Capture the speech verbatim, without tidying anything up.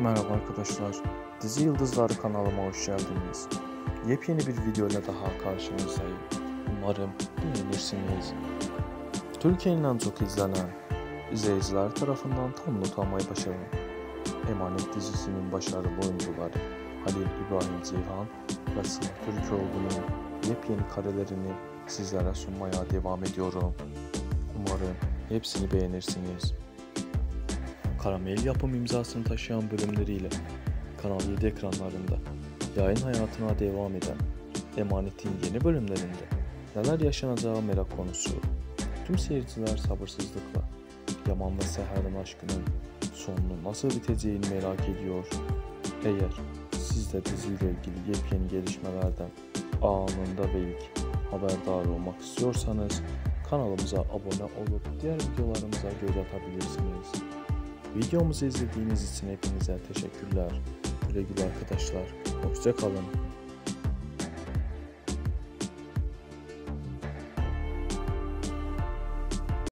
Merhaba arkadaşlar, Dizi Yıldızları kanalıma hoş geldiniz. Yepyeni bir videoyla daha karşınızdayım. Umarım beğenirsiniz. Türkiye'nin en çok izlenen, izleyiciler tarafından tam not almayı başaran Emanet dizisinin başarılı oyuncuları Halil İbrahim Ceyhan ve Sıla Türkoğlu'nun yepyeni karelerini sizlere sunmaya devam ediyorum. Umarım hepsini beğenirsiniz. Karamel yapım imzasını taşıyan bölümleriyle Kanal yedi ekranlarında yayın hayatına devam eden Emanet'in yeni bölümlerinde neler yaşanacağı merak konusu. Tüm seyirciler sabırsızlıkla Yaman ve Seher'in aşkının sonunu nasıl biteceğini merak ediyor. Eğer siz de diziyle ilgili yepyeni gelişmelerden anında ve ilk haberdar olmak istiyorsanız kanalımıza abone olup diğer videolarımıza göz atabilirsiniz. Videomuzu izlediğiniz için hepinize teşekkürler. Güle güle arkadaşlar. Hoşça kalın.